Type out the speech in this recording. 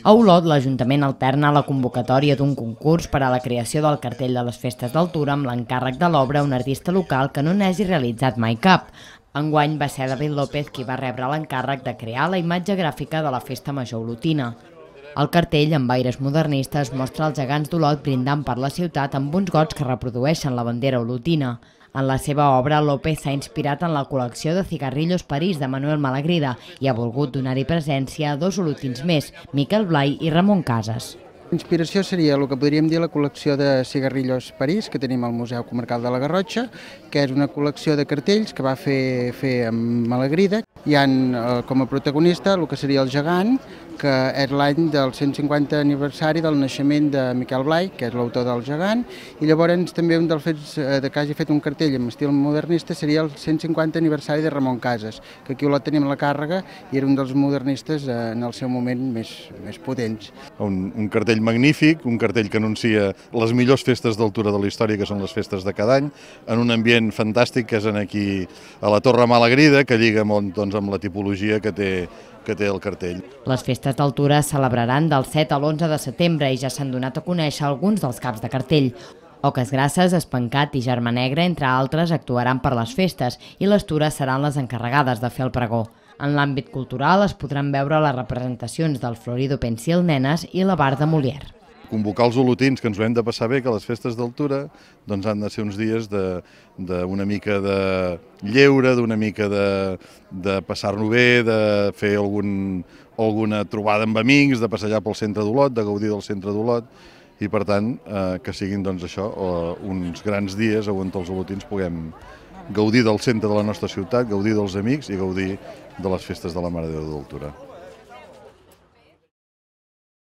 A Olot, l'Ajuntament alterna la convocatòria d'un concurs per a la creació del cartell de les festes d'altura amb l'encàrrec de l'obra a un artista local que no n'hagi realitzat mai cap. Enguany va ser David López qui va rebre l'encàrrec de crear la imatge gràfica de la Festa Major olotina. El cartell, amb aires modernistes, mostra els gegants d'Olot brindant per la ciutat amb uns gots que reprodueixen la bandera olotina. En la seva obra, López s'ha inspirat en la col·lecció de Cigarrillos París de Manuel Malagrida i ha volgut donar-hi presència a dos olotins més, Miquel Blay i Ramón Casas. Inspiració seria el que podríem dir la col·lecció de Cigarrillos París, que tenim al Museu Comarcal de la Garrotxa, que és una col·lecció de cartells que va fer amb Malagrida. Hi ha com a protagonista el que seria el gegant, que és l'any del 150 aniversari del naixement de Miquel Blay, que és l'autor del gegant, i llavors també un dels fets de que hagi fet un cartell en estil modernista seria el 150 aniversari de Ramon Casas, que aquí la tenim a la càrrega i era un dels modernistes en el seu moment més potents. Un cartell magnífic, un cartell que anuncia les millors festes d'altura de la història, que són les festes de cada any, en un ambient fantàstic que és aquí a la Torre Malagrida, que lliga molt amb la tipologia que té el cartell. Les festes d'altura es celebraran del 7 a l'11 de setembre i ja s'han donat a conèixer alguns dels caps de cartell. Oques Grasses, Espancat i Germà Negre, entre altres, actuaran per les festes i les tures seran les encarregades de fer el pregó. En l'àmbit cultural es podran veure les representacions del florido Pensil Nenas i la Bar de Molière. Convocar els olotins, que ens ho hem de passar bé, que les festes d'altura doncs han de ser uns dies d'una mica de lleure, d'una mica de passar-lo bé, de fer alguna trobada amb amics, de passejar pel centre d'Olot, de gaudir del centre d'Olot, i per tant que siguin doncs això uns grans dies on els olotins puguem gaudir del centre de la nostra ciutat, gaudir dels amics i gaudir de les festes de la Mare de Déu d'Altura.